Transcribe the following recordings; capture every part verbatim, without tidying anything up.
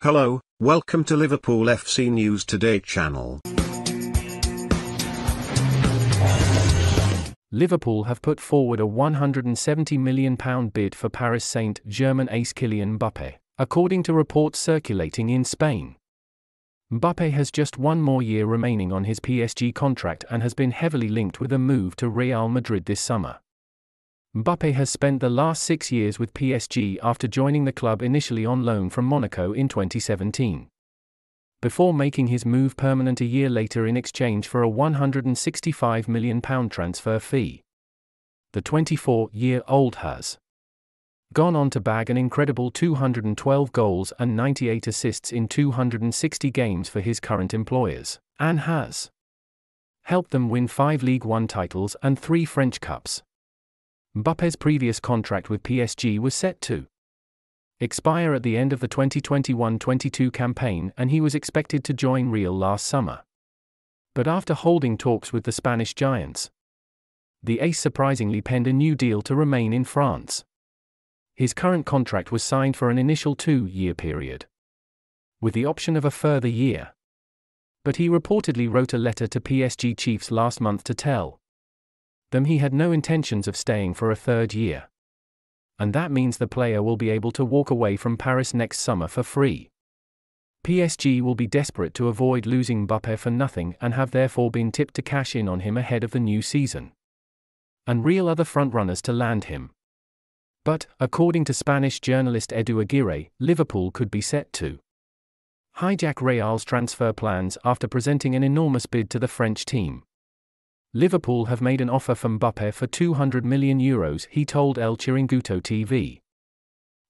Hello, welcome to Liverpool F C News Today channel. Liverpool have put forward a one hundred and seventy million pounds bid for Paris Saint-Germain ace Kylian Mbappe, according to reports circulating in Spain. Mbappe has just one more year remaining on his P S G contract and has been heavily linked with a move to Real Madrid this summer. Mbappe has spent the last six years with P S G after joining the club initially on loan from Monaco in twenty seventeen. Before making his move permanent a year later in exchange for a one hundred and sixty-five million pounds transfer fee. The twenty-four-year-old has gone on to bag an incredible two hundred and twelve goals and ninety-eight assists in two hundred and sixty games for his current employers, and has helped them win five Ligue one titles and three French Cups. Mbappe's previous contract with P S G was set to expire at the end of the twenty twenty-one twenty-two campaign and he was expected to join Real last summer. But after holding talks with the Spanish giants, the ace surprisingly penned a new deal to remain in France. His current contract was signed for an initial two-year period, with the option of a further year. But he reportedly wrote a letter to P S G chiefs last month to tell them he had no intentions of staying for a third year. And that means the player will be able to walk away from Paris next summer for free. P S G will be desperate to avoid losing Mbappe for nothing and have therefore been tipped to cash in on him ahead of the new season. And Real are the frontrunners to land him. But, according to Spanish journalist Edu Aguirre, Liverpool could be set to hijack Real's transfer plans after presenting an enormous bid to the French team. Liverpool have made an offer for Mbappe for two hundred million euros, he told El Chiringuito T V.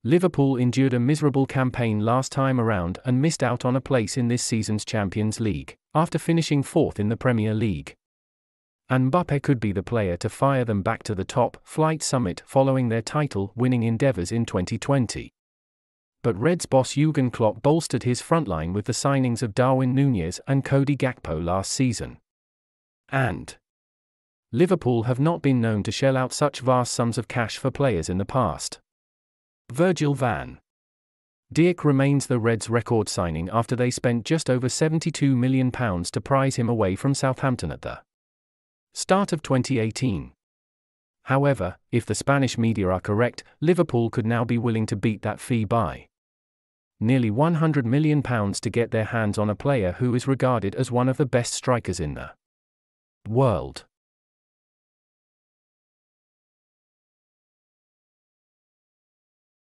Liverpool endured a miserable campaign last time around and missed out on a place in this season's Champions League, after finishing fourth in the Premier League. And Mbappe could be the player to fire them back to the top flight summit following their title-winning endeavours in twenty twenty. But Reds boss Jürgen Klopp bolstered his frontline with the signings of Darwin Núñez and Cody Gakpo last season. And Liverpool have not been known to shell out such vast sums of cash for players in the past. Virgil van Dijk remains the Reds' record signing after they spent just over seventy-two million pounds to prise him away from Southampton at the start of twenty eighteen. However, if the Spanish media are correct, Liverpool could now be willing to beat that fee by nearly one hundred million pounds to get their hands on a player who is regarded as one of the best strikers in the world.